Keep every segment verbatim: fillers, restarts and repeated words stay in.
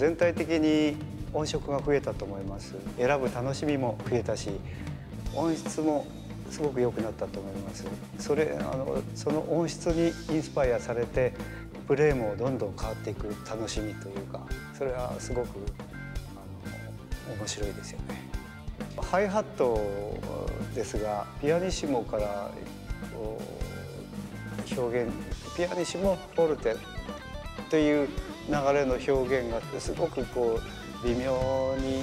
全体的に音色が増えたと思います。選ぶ楽しみも増えたし、音質もすごく良くなったと思います。それあのその音質にインスパイアされてプレーもどんどん変わっていく楽しみというか、それはすごくあの面白いですよね。ハイハットですが、ピアニッシモから表現、ピアニッシモフォルテという流れの表現がすごくこう微妙に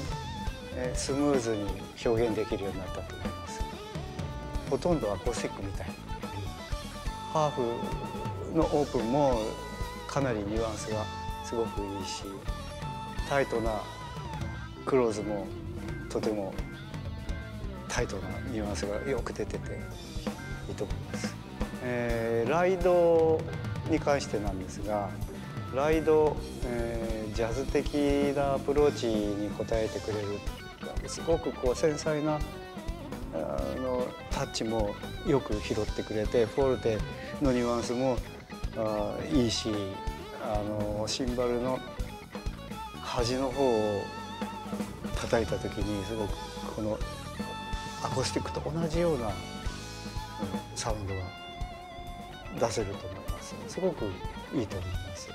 スムーズに表現できるようになったと思います。ほとんどアコースティックみたいな。ハーフのオープンもかなりニュアンスがすごくいいし、タイトなクローズもとてもタイトなニュアンスがよく出てていいと思います。えー、ライドに関してなんですが、ライド、えー、ジャズ的なアプローチに応えてくれる、すごくこう繊細なあのタッチもよく拾ってくれて、フォルテのニュアンスもあいいし、あのシンバルの端の方を叩いた時にすごくこのアコースティックと同じようなサウンドが出せると思います。すごくいいと思います。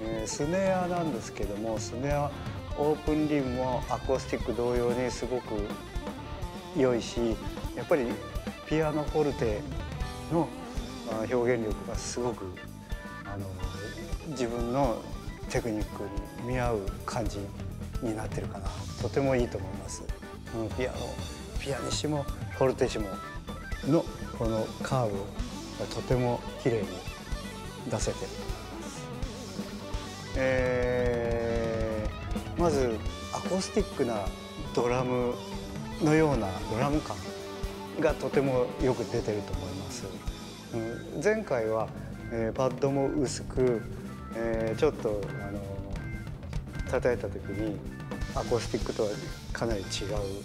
えー、スネアなんですけども、スネアオープンリンもアコースティック同様にすごく良いし、やっぱりピアノフォルテの表現力がすごくあの自分のテクニックに見合う感じになってるかな。とてもいいと思います。うん、ピアノ、ピアニッシモ、フォルテッシモのこのカーブがとても綺麗に出せてると思います。えー、まずアコースティックなドラムのようなドラム感がとてもよく出てると思います。うん、前回は、えー、パッドも薄く、えー、ちょっとあの叩いた時にアコースティックとはかなり違う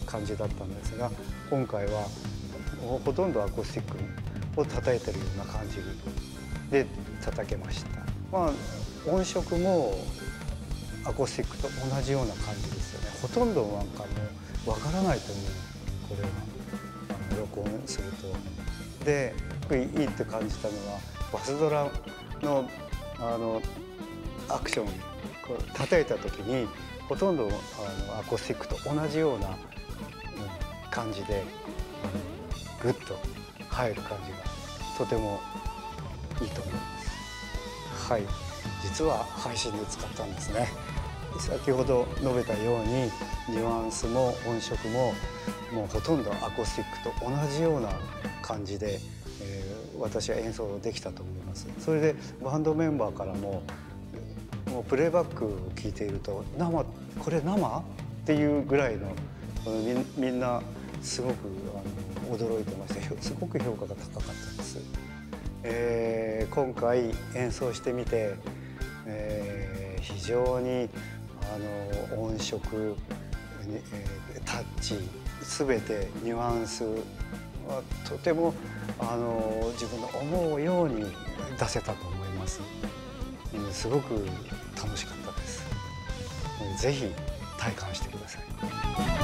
感じだったんですが、今回はほとんどアコースティックを叩いてるような感じで叩けました。まあ、音色もアコースティックと同じような感じですよね。ほとんどなんかもうわからないと思う、これはあの録音すると。でいいって感じたのはバスドラのあのアクション、こう叩いた時にほとんどあのアコースティックと同じような、うん、感じでグッと入る感じがとてもいいと思います。はい、実は配信で使ったんですね。先ほど述べたようにニュアンスも音色ももうほとんどアコースティックと同じような感じで、えー、私は演奏できたと思います。それでバンドメンバーからももうプレイバックを聞いていると「生これ生?」っていうぐらい の, の み, みんなすごくあの驚いてまして、すごく評価が高かったです。えー、今回演奏してみて、えー、非常にあの音色、えー、タッチ全てニュアンスはとてもあの自分の思うように出せたと思います。すごく楽しかったです。ぜひ体感してください。